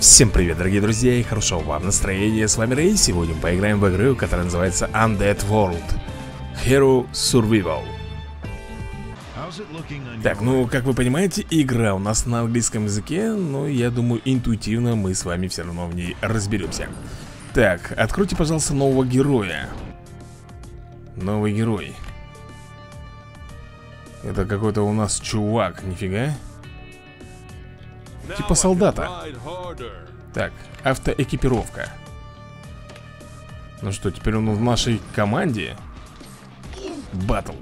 Всем привет, дорогие друзья, и хорошего вам настроения. С вами Рэй, сегодня мы поиграем в игру, которая называется Undead World Hero Survival. Так, ну, как вы понимаете, игра у нас на английском языке, но я думаю, интуитивно мы с вами все равно в ней разберемся. Так, откройте, пожалуйста, нового героя. Новый герой. Это какой-то у нас чувак, нифига. Типа солдата. Так, автоэкипировка. Ну что, теперь он в нашей команде. Баттл.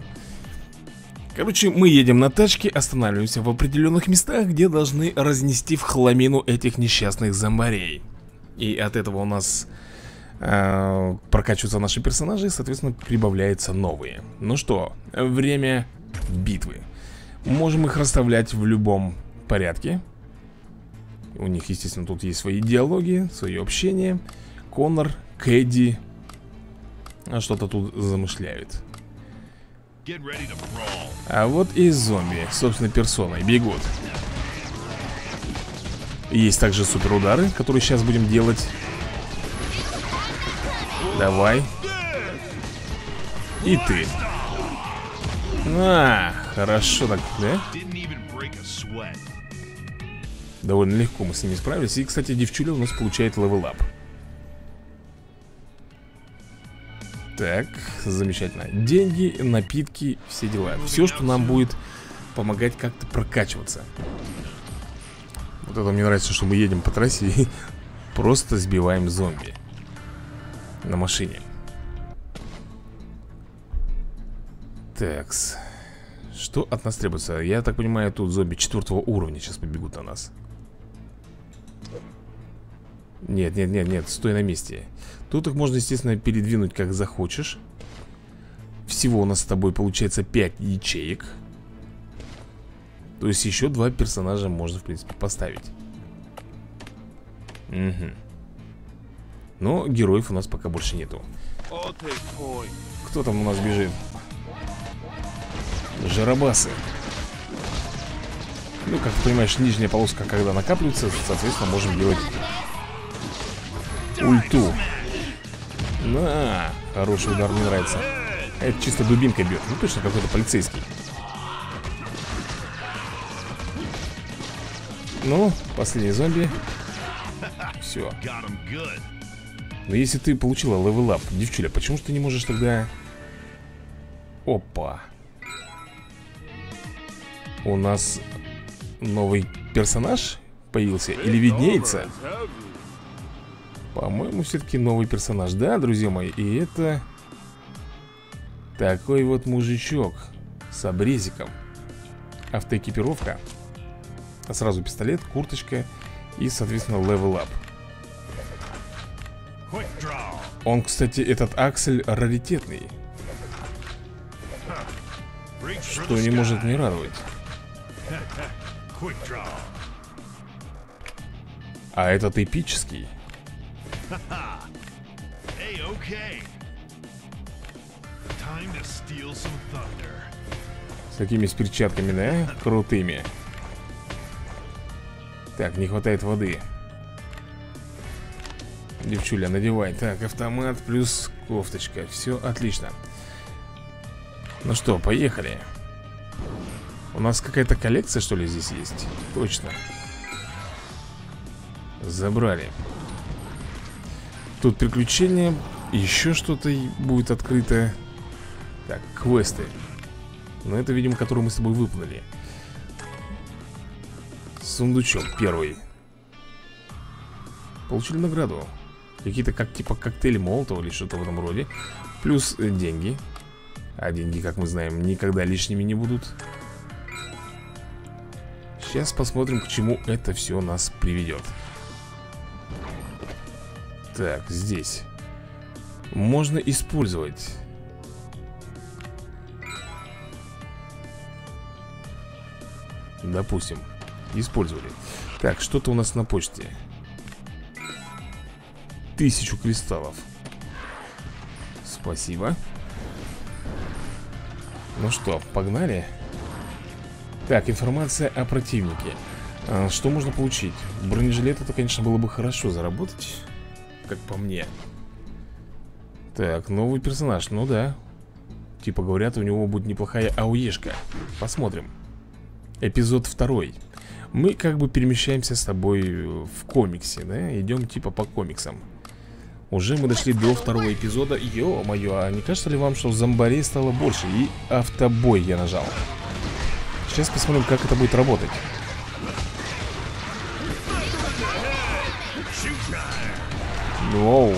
Короче, мы едем на тачке, останавливаемся в определенных местах, где должны разнести в хламину этих несчастных зомбарей. И от этого у нас прокачиваются наши персонажи, и, соответственно, прибавляются новые. Ну что, время битвы. Можем их расставлять в любом порядке. У них, естественно, тут есть свои диалоги, свое общение. Коннор, Кэди что-то тут замышляют. А вот и зомби собственной персоной бегут. Есть также суперудары, которые сейчас будем делать. Давай. И ты. А, хорошо так, да? Довольно легко мы с ними справились. И, кстати, девчуля у нас получает левелап. Так, замечательно. Деньги, напитки, все дела. Все, что нам будет помогать как-то прокачиваться. Вот это мне нравится, что мы едем по трассе и просто сбиваем зомби на машине. Такс. Что от нас требуется? Я так понимаю, тут зомби 4-го уровня сейчас побегут на нас. Нет, нет, нет, нет, стой на месте. Тут их можно, естественно, передвинуть как захочешь. Всего у нас с тобой получается 5 ячеек. То есть еще 2 персонажа можно, в принципе, поставить. Угу. Но героев у нас пока больше нету. Кто там у нас бежит? Жарабасы. Ну, как ты понимаешь, нижняя полоска, когда накапливается, соответственно, можем делать ульту. На, хороший удар, мне нравится. Это чисто дубинка бьет. Ну, точно какой-то полицейский. Ну, последний зомби. Все. Но если ты получила левелап, девчуля, почему же ты не можешь тогда... Опа. У нас новый персонаж появился. Или виднеется? По-моему, все-таки новый персонаж. Да, друзья мои? И это... такой вот мужичок с обрезиком. Автоэкипировка. А сразу пистолет, курточка и, соответственно, левелап. Он, кстати, этот аксель раритетный. Что не может не радовать. А этот эпический. С такими с перчатками, да? Крутыми. Так, не хватает воды. Девчуля, надевай. Так, автомат плюс кофточка. Все отлично. Ну что, поехали. У нас какая-то коллекция, что ли, здесь есть? Точно. Забрали. Тут приключения. Еще что-то будет открыто. Так, квесты. Но это, видимо, которые мы с тобой выполнили. Сундучок первый. Получили награду. Какие-то как типа коктейли Молотова или что-то в этом роде. Плюс деньги. А деньги, как мы знаем, никогда лишними не будут. Сейчас посмотрим, к чему это все нас приведет. Так, здесь можно использовать. Допустим, использовали. Так, что-то у нас на почте. 1000 кристаллов. Спасибо. Ну что, погнали. Так, информация о противнике. Что можно получить? Бронежилет — это, конечно, было бы хорошо заработать, как по мне. Так, новый персонаж, ну да. Типа говорят, у него будет неплохая ауешка. Посмотрим. Эпизод 2. Мы как бы перемещаемся с тобой в комиксе, да? Идем типа по комиксам. Уже мы дошли до 2-го эпизода. Ё-моё, а не кажется ли вам, что зомбарей стало больше? И автобой я нажал. Сейчас посмотрим, как это будет работать. Воу.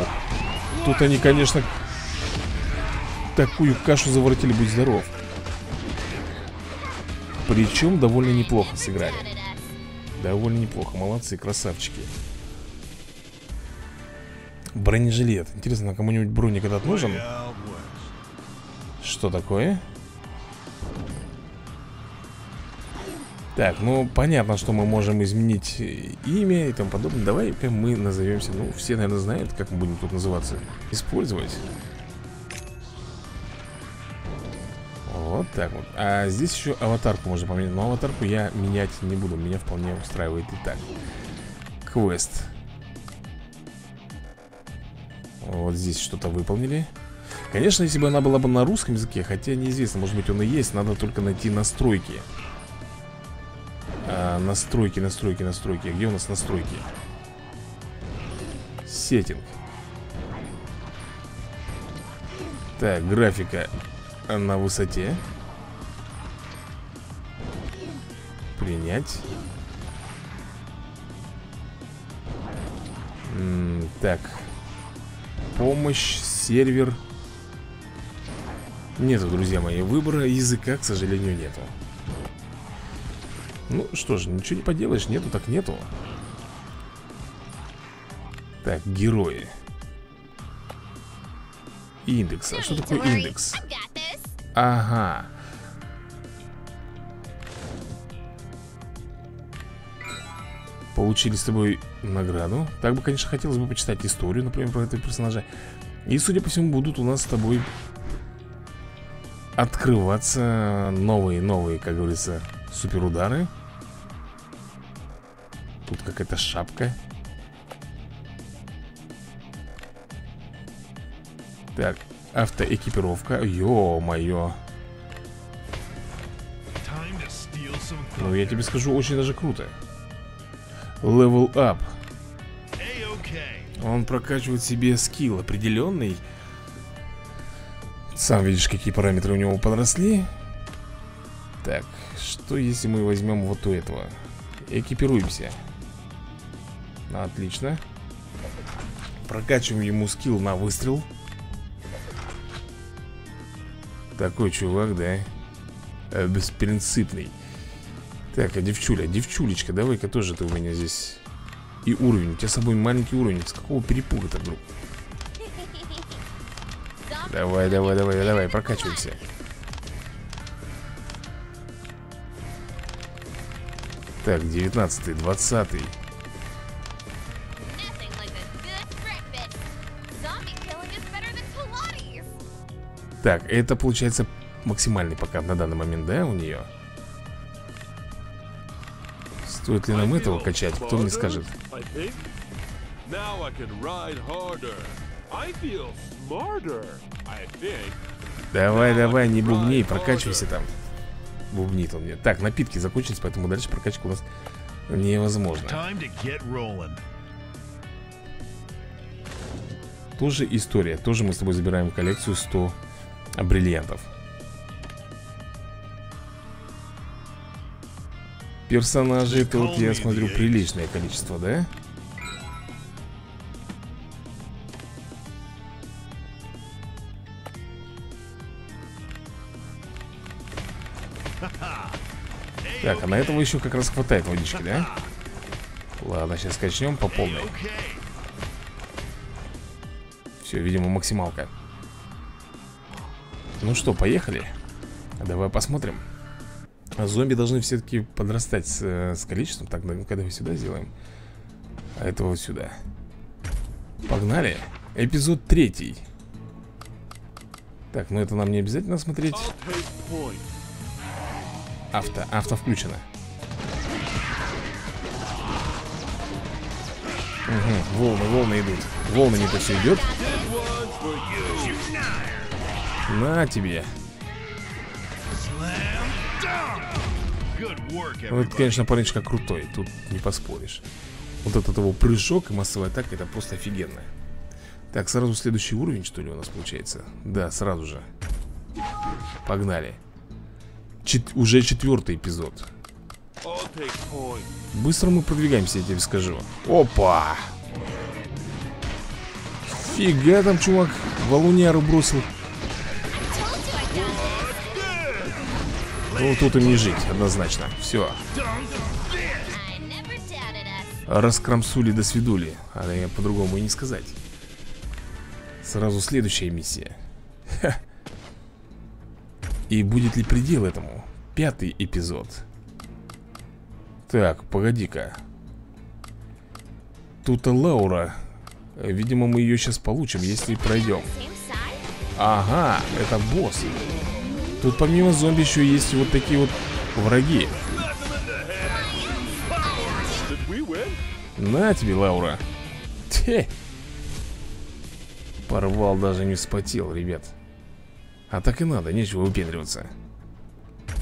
Тут они, конечно, такую кашу заворотили, будь здоров. Причем довольно неплохо сыграли. Довольно неплохо, молодцы, красавчики. Бронежилет. Интересно, кому-нибудь броник этот нужен? Что такое? Так, ну понятно, что мы можем изменить имя и тому подобное. Давай-ка мы назовемся. Ну, все, наверное, знают, как мы будем тут называться. Использовать. Вот так вот. А здесь еще аватарку можно поменять. Но аватарку я менять не буду. Меня вполне устраивает и так. Квест. Вот здесь что-то выполнили. Конечно, если бы она была бы на русском языке, хотя неизвестно, может быть, он и есть. Надо только найти настройки. Настройки. Где у нас настройки? Сеттинг. Так, графика на высоте. Принять. Так. Помощь, сервер. Нету, друзья мои, выбора языка, к сожалению, нету. Ну что же, ничего не поделаешь, нету так нету. Так, герои. Индекс, а что такое индекс? Ага. Получили с тобой награду. Так бы, конечно, хотелось бы почитать историю, например, про этого персонажа. И, судя по всему, будут у нас с тобой открываться новые, как говорится, суперудары. Тут какая-то шапка. Так, автоэкипировка. Ё-моё. Ну, я тебе скажу, очень даже круто. Level up. Он прокачивает себе скилл определенный. Сам видишь, какие параметры у него подросли. Так, что если мы возьмем вот у этого? Экипируемся. Отлично. Прокачиваем ему скилл на выстрел. Такой чувак, да? Беспринципный. Так, а девчулечка, давай-ка тоже ты у меня здесь. И уровень, у тебя с собой маленький уровень. С какого перепуга-то, друг? Давай, прокачивайся. Так, 19-й, 20-й. Так, это получается максимальный пока на данный момент, да, у нее? Стоит ли нам этого качать, кто мне скажет? Давай, не бубни, прокачивайся там. Бубнит он мне. Так, напитки закончились, поэтому дальше прокачка у нас невозможна. Тоже история. Тоже мы с тобой забираем коллекцию 100 бриллиантов. Персонажей тут, я смотрю, приличное количество, да? Так, а на этого еще как раз хватает водички, да? Ладно, сейчас качнем по полной. Все, видимо, максималка. Ну что, поехали. Давай посмотрим. Зомби должны все-таки подрастать с количеством. Так, когда мы сюда сделаем, а этого вот сюда. Погнали. Эпизод 3. Так, ну это нам не обязательно смотреть. Авто включено. Угу. Волны идут. Волны не то все идет. На тебе. Ну, это, конечно, парнишка крутой. Тут не поспоришь. Вот этот его прыжок и массовая атака, это просто офигенно. Так, сразу следующий уровень, что ли, у нас получается? Да, сразу же. Погнали. Уже четвертый эпизод. Быстро мы продвигаемся, я тебе скажу. Опа! Фига там, чувак. Валуняру бросил. Ну, тут им не жить, однозначно. Все. Раскромсули до свидули. А по-другому и не сказать. Сразу следующая миссия. Ха. И будет ли предел этому? Пятый эпизод. Так, погоди-ка. Тут-то Лаура. Видимо, мы ее сейчас получим, если пройдем. Ага, это босс. Тут помимо зомби еще есть вот такие вот враги. На тебе, Лаура. Те. Порвал, даже не вспотел, ребят. А так и надо, нечего выпендриваться.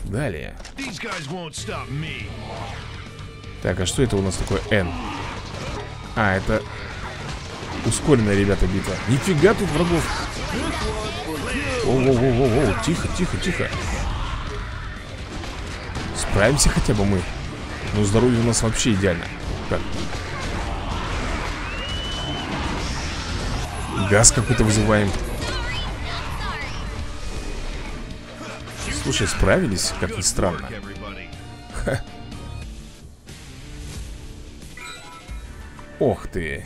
Далее. Так, а что это у нас такое N? А, это ускоренная, ребята, битва. Нифига тут врагов. О-о-о-о-о, тихо, тихо, тихо. Справимся хотя бы мы. Но здоровье у нас вообще идеально. Так. Газ какой-то вызываем. Слушай, справились, как ни странно. Ха. Ох ты.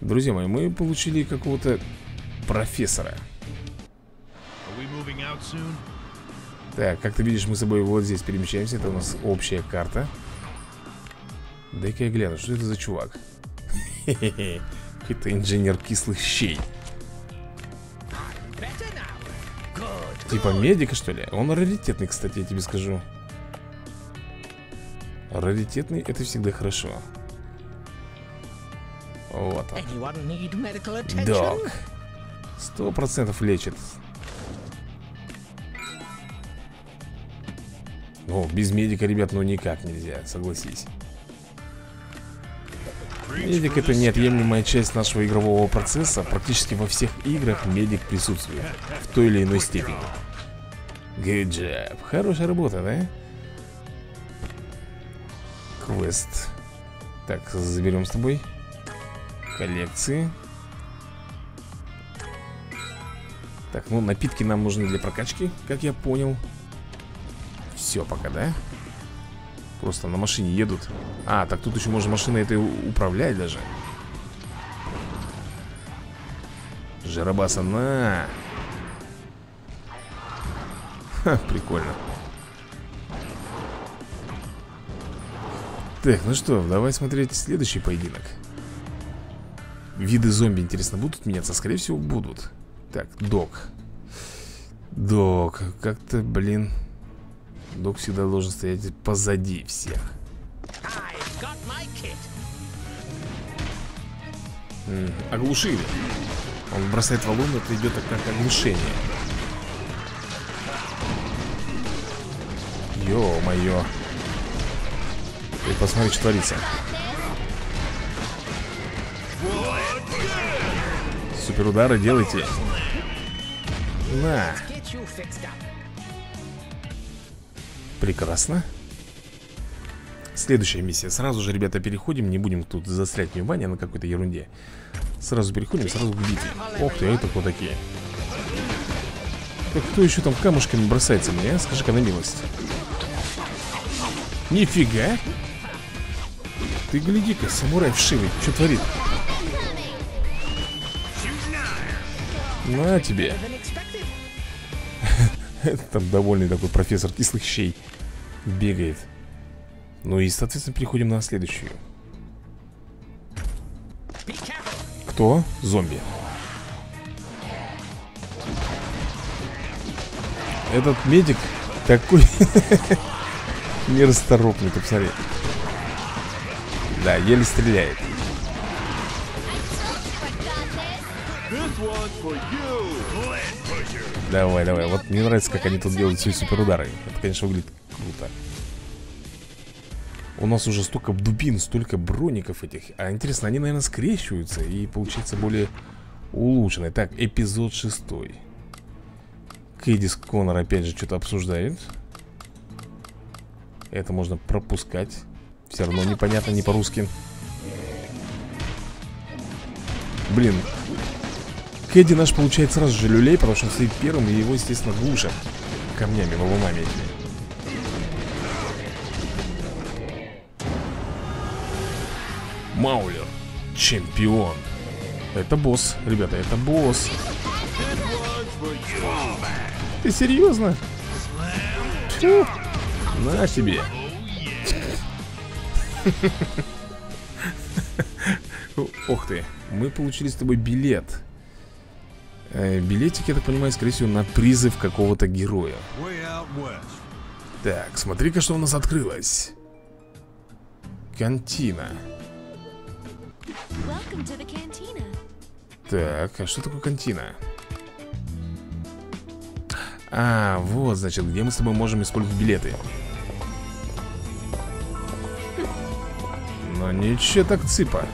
Друзья мои, мы получили какого-то профессора. Так, как ты видишь, мы с собой вот здесь перемещаемся. Это у нас общая карта. Дай-ка я гляну, что это за чувак. Хе-хе-хе. Это инженер кислых щей. Типа медика, что ли? Он раритетный, кстати, я тебе скажу. Раритетный — это всегда хорошо. Вот он. Док. 100% лечит. О, без медика, ребят, ну никак нельзя, согласись. Медик — это неотъемлемая часть нашего игрового процесса. Практически во всех играх медик присутствует в той или иной степени. Good job. Хорошая работа, да? Квест. Так, заберем с тобой. Коллекции. Так, ну напитки нам нужны для прокачки, как я понял. Все пока, да? Просто на машине едут. А, так тут еще можно машиной этой управлять даже. Жарабаса, на! Ха, прикольно. Так, ну что, давай смотреть следующий поединок. Виды зомби, интересно, будут меняться? Скорее всего, будут. Так, док. Док, как-то, блин... Док всегда должен стоять позади всех. Оглушили. Он бросает валун, это идет как оглушение. Ё-моё. Ты посмотри, что творится. Супер удары делайте. На. Прекрасно. Следующая миссия. Сразу же, ребята, переходим. Не будем тут застрять внимание на какой-то ерунде. Сразу переходим, сразу к битве. Ох ты, а это кто такие? Так кто еще там камушками бросается мне, а? Скажи-ка на милость. Нифига. Ты гляди-ка, самурай вшивый, что творит? На тебе. Там довольный такой профессор кислых щей бегает. Ну и, соответственно, переходим на следующую. Кто? Зомби. Этот медик такой нерасторопный, ты посмотри. Да, еле стреляет. Давай, давай. Вот мне нравится, как они тут делают свои суперудары. Это, конечно, выглядит круто. У нас уже столько дубин, столько броников этих. А интересно, они, наверное, скрещиваются и получается более улучшенные. Так, эпизод 6. Кэди с Коннор опять же что-то обсуждает. Это можно пропускать. Все равно непонятно, не по-русски. Блин, Кэди наш получает сразу же люлей, потому что он стоит первым, и его, естественно, глушат камнями, валунами этими. Маулер, чемпион. Это босс, ребята, это босс. Ты серьезно? Фу. На тебе. Ох ты, мы получили с тобой билет. Билетики, я так понимаю, скорее всего, на призыв какого-то героя. Так, смотри-ка, что у нас открылось. Кантина. Так, а что такое кантина? А, вот, значит, где мы с тобой можем использовать билеты. Но ничего так цыпа.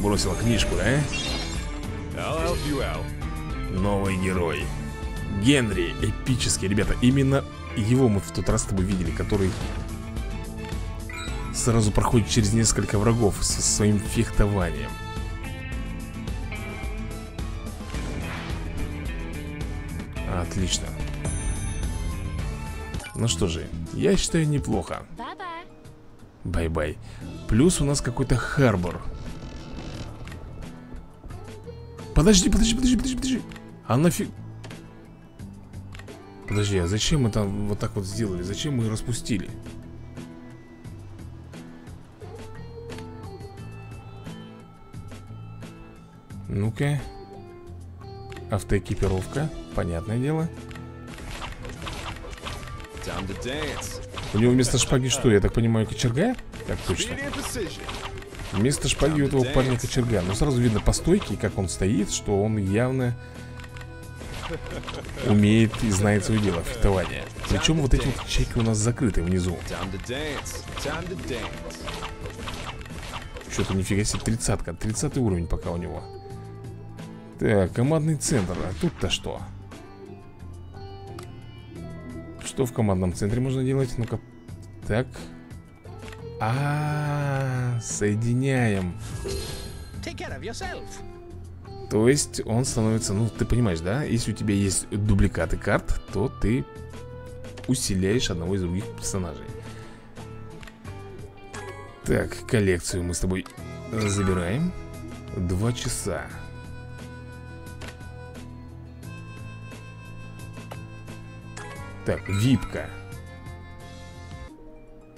Бросила книжку, да? Новый герой. Генри, эпический, ребята. Именно его мы в тот раз с тобой видели, который сразу проходит через несколько врагов со своим фехтованием. Отлично. Ну что же, я считаю, неплохо. Бай-бай. Плюс у нас какой-то Харбор. Подожди, подожди, подожди, подожди, подожди. А нафиг? Подожди, а зачем мы там вот так вот сделали? Зачем мы распустили? Ну-ка. Автоэкипировка, понятное дело. У него вместо шпаги что, я так понимаю, кочерга? Так точно. Вместо шпаги у этого парня кочерга. Но сразу видно по стойке, как он стоит, что он явно умеет и знает свое дело, фехтование. Причем вот эти вот чеки у нас закрыты внизу. Что-то нифига себе, 30-ка, 30 уровень пока у него. Так, командный центр, а тут-то что? Что в командном центре можно делать? Ну-ка, так. А-а-а, соединяем. То есть он становится, ну ты понимаешь, да? Если у тебя есть дубликаты карт, то ты усиляешь одного из других персонажей. Так, коллекцию мы с тобой забираем. 2 часа. Так, випка.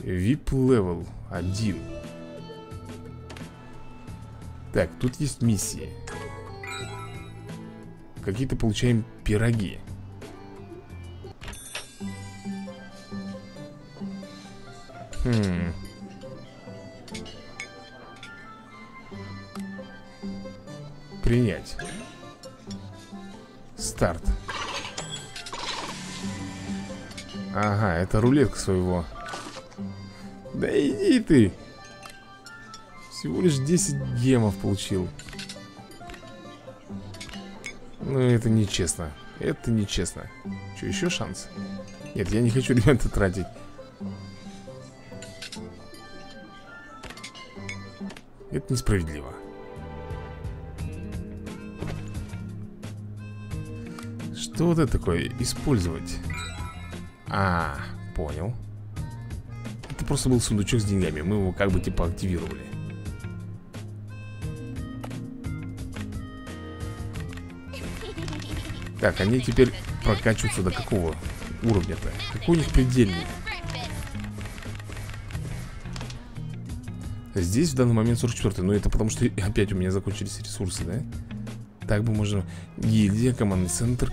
Вип-левел 1. Так, тут есть миссии. Какие-то получаем пироги. Хм. Принять. Старт. Ага, это рулетка своего. Да иди ты. Всего лишь 10 гемов получил. Ну, это нечестно. Это нечестно. Что, еще шанс? Нет, я не хочу, ребята, тратить. Это несправедливо. Что вот это такое? Использовать. А, понял. Это просто был сундучок с деньгами. Мы его как бы типа активировали. Так, они теперь прокачиваются до какого уровня-то? Какой у них предельный? Здесь в данный момент 44-й. Но это потому что опять у меня закончились ресурсы, да? Так бы можно... Гильдия, командный центр,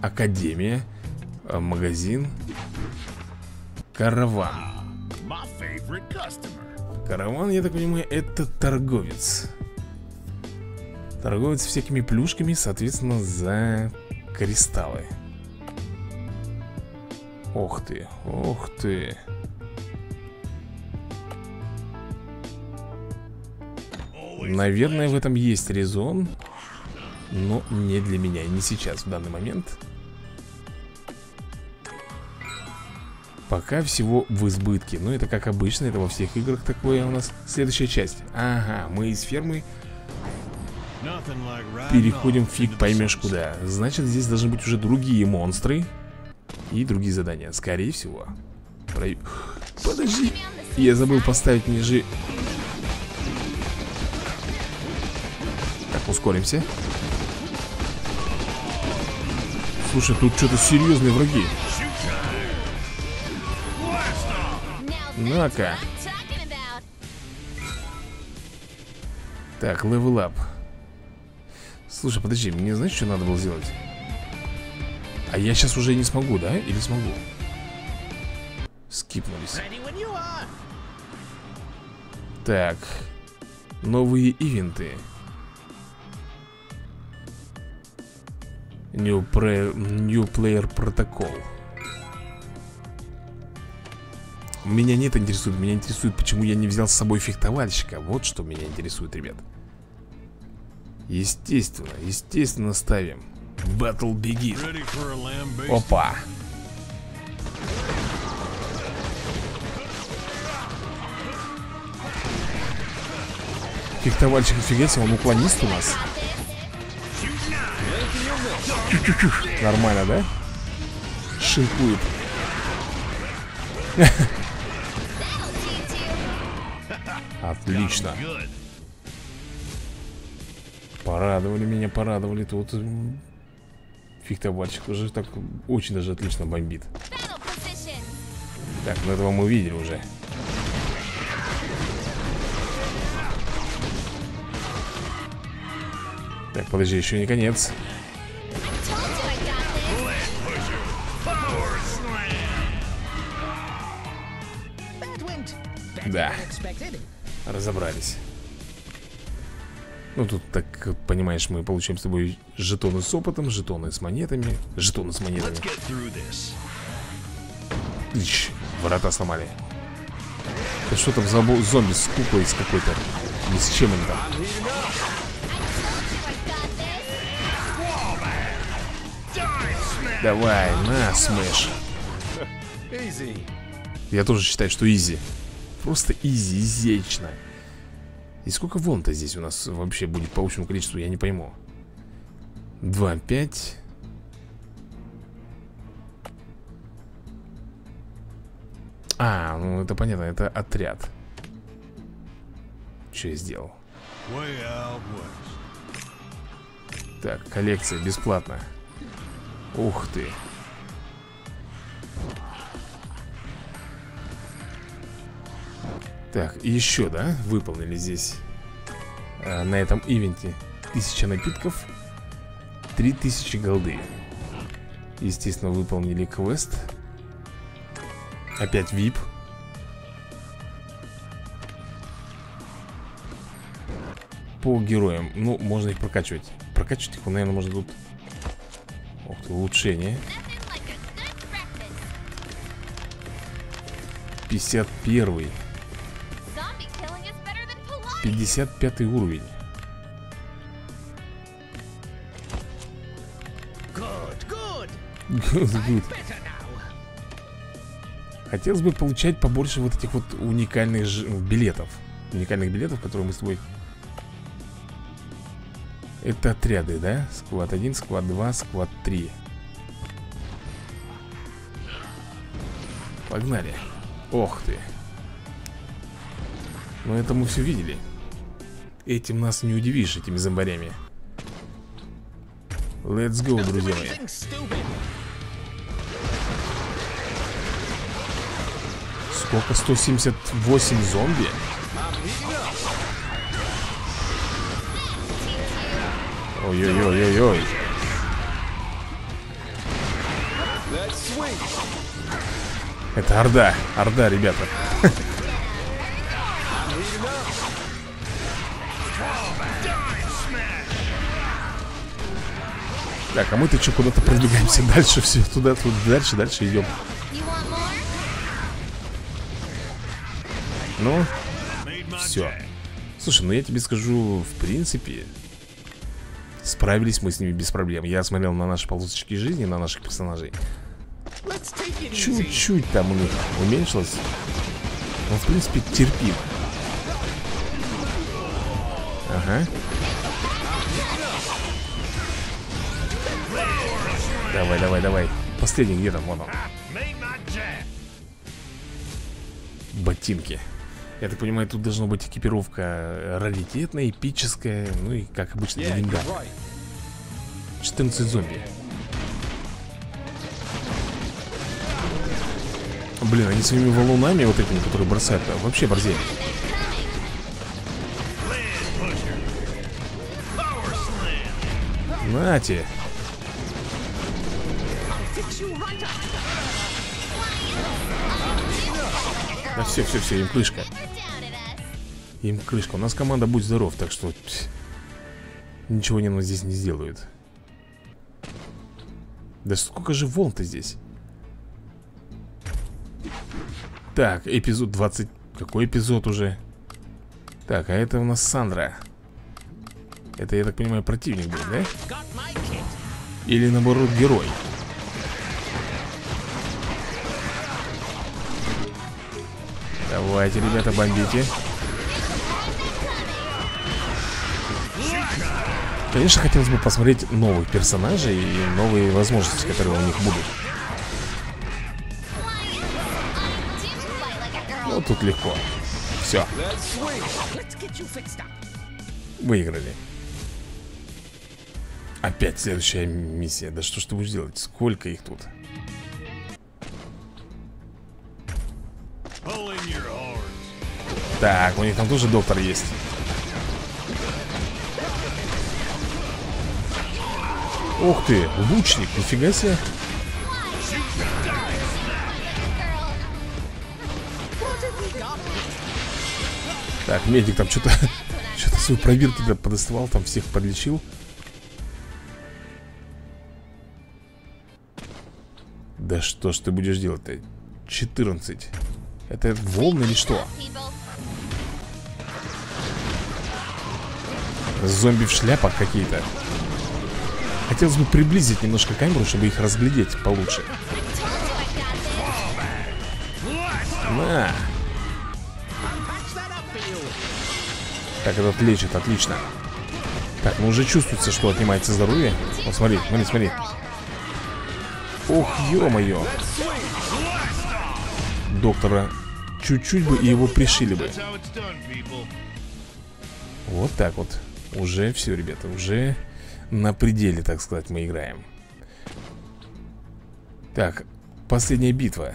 академия, магазин. Караван. Караван, я так понимаю, это торговец. Торговец всякими плюшками, соответственно, за кристаллы. Ох ты, ох ты. Наверное, в этом есть резон, но не для меня, не сейчас, в данный момент. Пока всего в избытке. Но это как обычно, это во всех играх такое у нас. Следующая часть. Ага, мы из фермы переходим фиг поймешь куда. Значит, здесь должны быть уже другие монстры и другие задания, скорее всего. Подожди, я забыл поставить ниже. Так, ускоримся. Слушай, тут что-то серьезные враги. Ну-ка. Так, левел ап. Слушай, подожди, мне знаешь, что надо было сделать? А я сейчас уже не смогу, да? Или смогу? Скипнулись. Так. Новые ивенты. New Player Protocol. Меня не это интересует. Меня интересует, почему я не взял с собой фехтовальщика. Вот что меня интересует, ребят. Естественно, естественно ставим. Battle begin. Опа. Фехтовальщик, офигеть, он уклонист у нас. Нормально, да? Шинкует. Отлично. Порадовали меня, порадовали тут. Фехтовальщик уже так очень даже отлично бомбит. Так, ну этого мы видели уже. Так, подожди, еще не конец. Да, разобрались. Ну тут, так понимаешь, мы получаем с тобой жетоны с опытом, жетоны с монетами. Жетоны с монетами. Ищ, ворота сломали. Да что там за зомби с куклой с какой-то? Ни с чем им там. Давай, на, смеш. Я тоже считаю, что изи. Просто изично. И сколько волн-то здесь у нас вообще будет по общему количеству, я не пойму. 2, 5. А, ну это понятно, это отряд. Что я сделал? Так, коллекция, бесплатно. Ух ты. Так, и еще, да, выполнили здесь на этом ивенте 1000 напитков, 3000 голды. Естественно, выполнили квест. Опять VIP. По героям, ну, можно их прокачивать. Прокачивать их, наверное, можно тут. Ух ты, улучшение. 51-й. 55 уровень. Good. Хотелось бы получать побольше вот этих вот уникальных билетов. Уникальных билетов, которые мы с тобой... Это отряды, да? Склад 1, склад 2, склад 3. Погнали. Ох ты. Но это мы все видели. Этим нас не удивишь, этими зомбарями. Let's go, друзья мои. Сколько? 178 зомби? Ой-ой-ой-ой-ой. Это орда. Орда, ребята. Так, а мы-то что, куда-то продвигаемся дальше, все туда, дальше идем. Ну, все. Слушай, ну я тебе скажу, в принципе, справились мы с ними без проблем. Я смотрел на наши полосочки жизни, на наших персонажей. Чуть-чуть там у них уменьшилось. Но, в принципе, терпимо. Ага. Давай, давай, давай. Последний где-то, вон он. Ботинки. Я так понимаю, тут должна быть экипировка раритетная, эпическая. Ну и, как обычно, легендарная. 14 зомби. Блин, они своими валунами, вот этими, которые бросают, вообще борзеют. Нате. Да все, им крышка. Им крышка. У нас команда «Будь здоров», так что ничего они нам здесь не сделают. Да сколько же волн-то здесь? Так, эпизод 20. Какой эпизод уже? Так, а это у нас Сандра. Это, я так понимаю, противник был, да? Или наоборот, герой. Давайте, ребята, бомбите. Конечно, хотелось бы посмотреть новых персонажей и новые возможности, которые у них будут. Ну, тут легко. Все. Выиграли. Опять следующая миссия. Да что ж ты будешь делать? Сколько их тут? Так, у них там тоже доктор есть. Ух ты, лучник, нифига себе. Так, медик там что-то свою пробирку подоставал, там всех подлечил. Да что ж ты будешь делать-то? 14. Это волны или что? Зомби в шляпах какие-то. Хотелось бы приблизить немножко камеру, чтобы их разглядеть получше. На. Так, этот лечит, отлично. Так, ну уже чувствуется, что отнимается здоровье. Вот смотри, смотри. Ох, ё-моё. Доктора чуть-чуть бы и его пришили бы. Вот так вот. Уже все, ребята, уже на пределе, так сказать, мы играем. Так, последняя битва.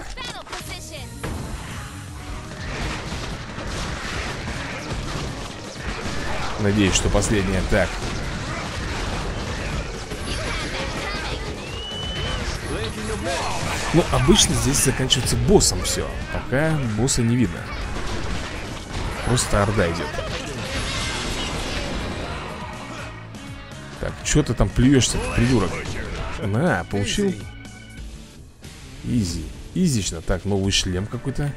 Надеюсь, что последняя. Так. Ну, обычно здесь заканчивается боссом все. Пока босса не видно. Просто орда идет. Так, что ты там плюешься, придурок? На, получил. Изи. Изично. Так, новый шлем какой-то.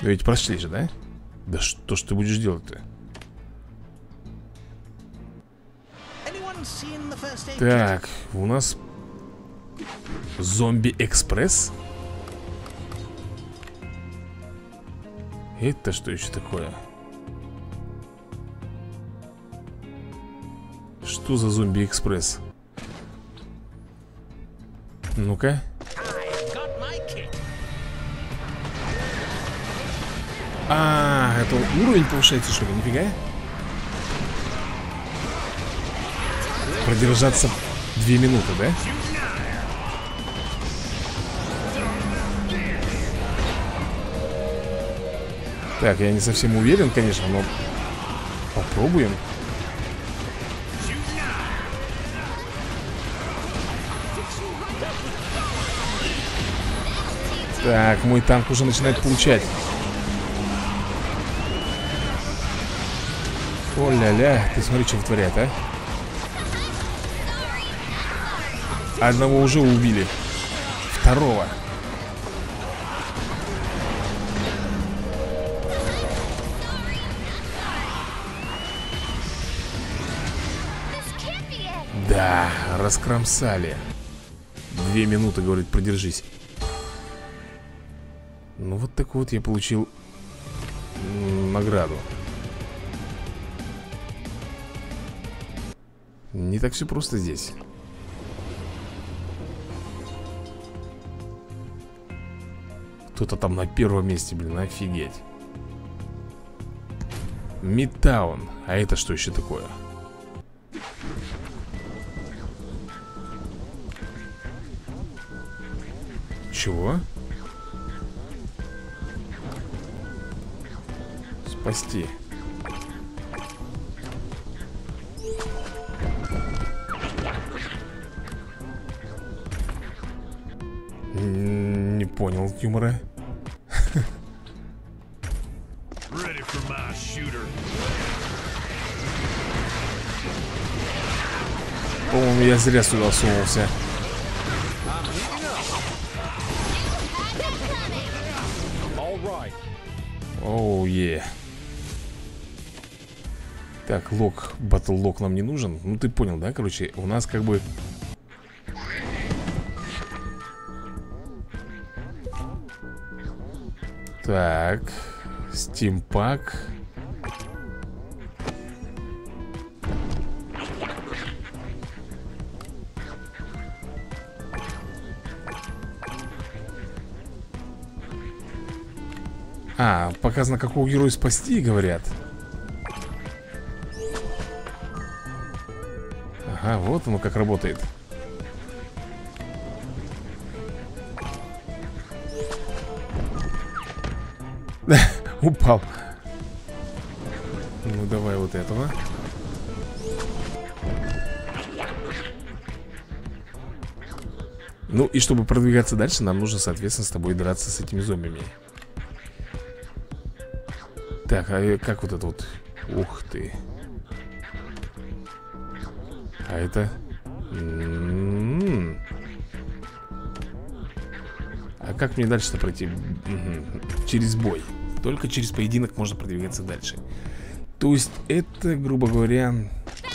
Да ведь прошли же, да? Да что ж ты будешь делать-то? Так, у нас Зомби-экспресс. Это что еще такое? Что за Зомби-экспресс? Ну-ка. А, это уровень повышается, что ли? Нифига. Продержаться 2 минуты, да? Так, я не совсем уверен, конечно, но попробуем. Так, мой танк уже начинает получать. О-ля-ля, ты смотри, что вытворяет, а. Одного уже убили. Второго. Да, раскромсали. 2 минуты, говорит, продержись. Ну вот так вот я получил награду. Не так все просто здесь. Кто-то там на первом месте, блин, офигеть. Митаун. А это что еще такое? Чего? Спасти. Не понял юмора. По-моему, я зря сюда сунулся. Оу, е. Так, лок, батл-лок нам не нужен. Ну ты понял, да, короче, у нас как бы... Так, стимпак. А, показано, какого героя спасти, говорят. Ага, вот оно как работает. Упал. Ну давай вот этого. Ну и чтобы продвигаться дальше, нам нужно, соответственно, с тобой драться с этими зомбими. Так, а как вот это вот? Ух ты. А это? А как мне дальше-то пройти? Через бой. Только через поединок можно продвигаться дальше. То есть это, грубо говоря,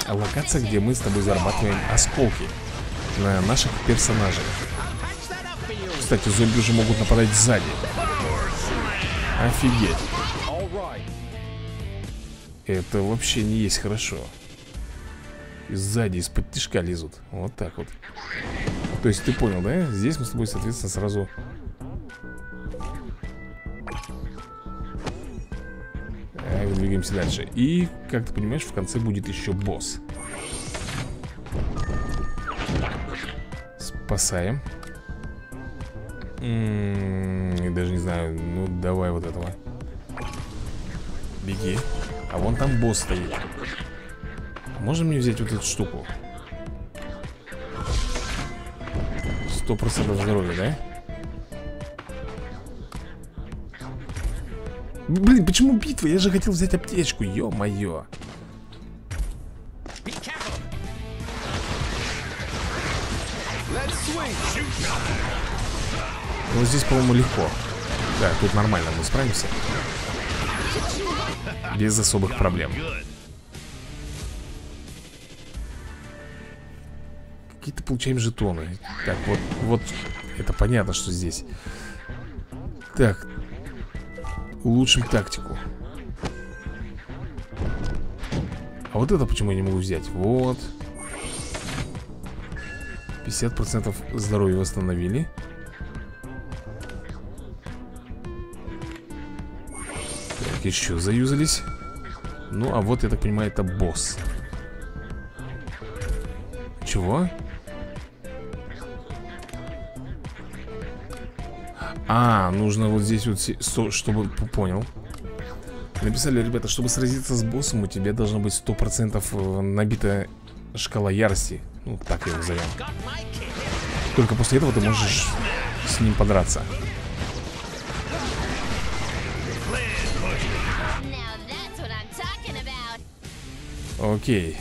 локация, где мы с тобой зарабатываем осколки на наших персонажей. Кстати, зомби уже могут нападать сзади. Офигеть. Это вообще не есть хорошо. И сзади, из-под тишка лезут. Вот так вот. То есть ты понял, да? Здесь мы с тобой, соответственно, сразу... Так, двигаемся дальше. И, как ты понимаешь, в конце будет еще босс. Спасаем. Даже не знаю. Ну, давай вот этого. Беги. А вон там босс стоит. Можно мне взять вот эту штуку? 100% здоровья, да? Блин, почему битва? Я же хотел взять аптечку, ё-моё. Вот здесь, по-моему, легко. Да, тут нормально, мы справимся. Без особых проблем. Какие-то получаем жетоны. Так, вот, вот. Это понятно, что здесь. Так. Улучшим тактику. А вот это почему я не могу взять? Вот. 50% здоровья восстановили. Еще заюзались. Ну, а вот, я так понимаю, это босс. Чего? А, нужно вот здесь вот, чтобы... Понял. Написали, ребята, чтобы сразиться с боссом, у тебя должно быть 100% набита шкала ярости. Ну, так его назовем. Только после этого ты можешь с ним подраться. Окей.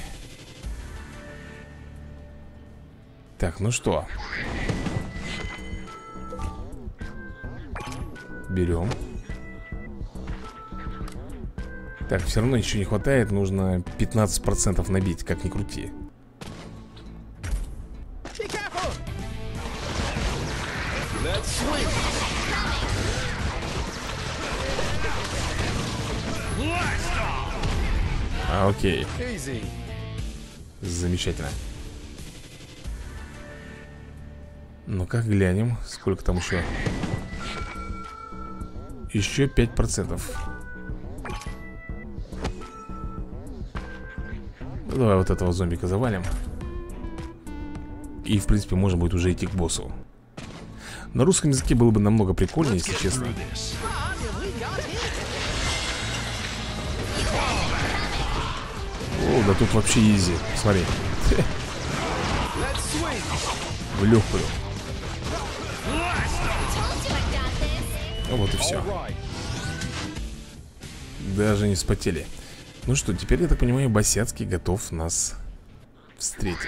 Так, ну что. Берем. Так, все равно еще не хватает. Нужно 15% набить, как ни крути. Окей. Замечательно. Ну-ка, глянем. Сколько там еще? Еще 5%. Давай вот этого зомбика завалим. И, в принципе, можно будет уже идти к боссу. На русском языке было бы намного прикольнее, если честно. О, да тут вообще изи. Смотри. В легкую. Вот и все. Даже не вспотели. Ну что, теперь, я так понимаю, Босяцкий готов нас встретить.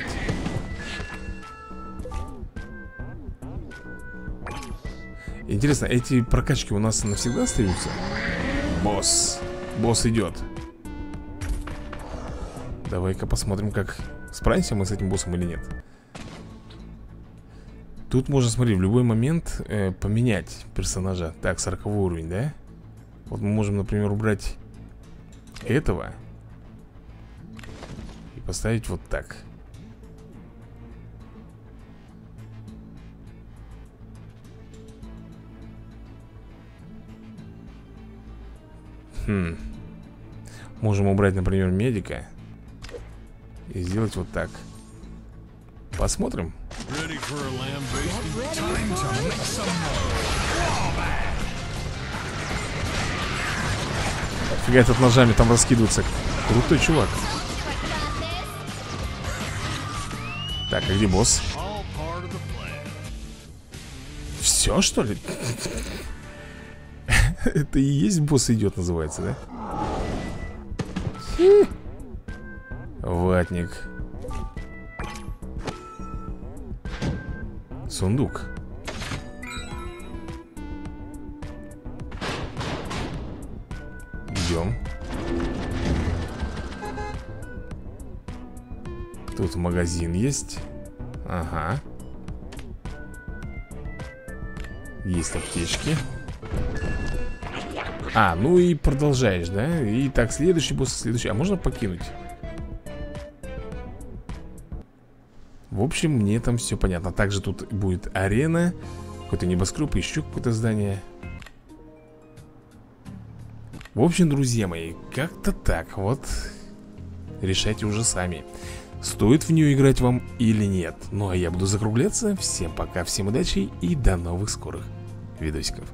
Интересно, эти прокачки у нас навсегда остаются? Босс. Босс идет. Давай-ка посмотрим, как справимся мы с этим боссом или нет. Тут можно, смотри, в любой момент поменять персонажа. Так, 40 уровень, да? Вот мы можем, например, убрать этого и поставить вот так. Хм. Можем убрать, например, медика и сделать вот так. Посмотрим. Фига этот ножами там раскидывается. Крутой чувак. Так, а где босс? Все, что ли? Это и есть босс идет, называется, да? Ватник. Сундук. Идем. Тут магазин есть. Ага. Есть аптечки. А, ну и продолжаешь, да? И так, следующий босс, следующий. А можно покинуть? В общем, мне там все понятно. Также тут будет арена, какой-то небоскреб, еще какое-то здание. В общем, друзья мои, как-то так вот. Решайте уже сами, стоит в нее играть вам или нет. Ну а я буду закругляться. Всем пока, всем удачи и до новых скорых видосиков.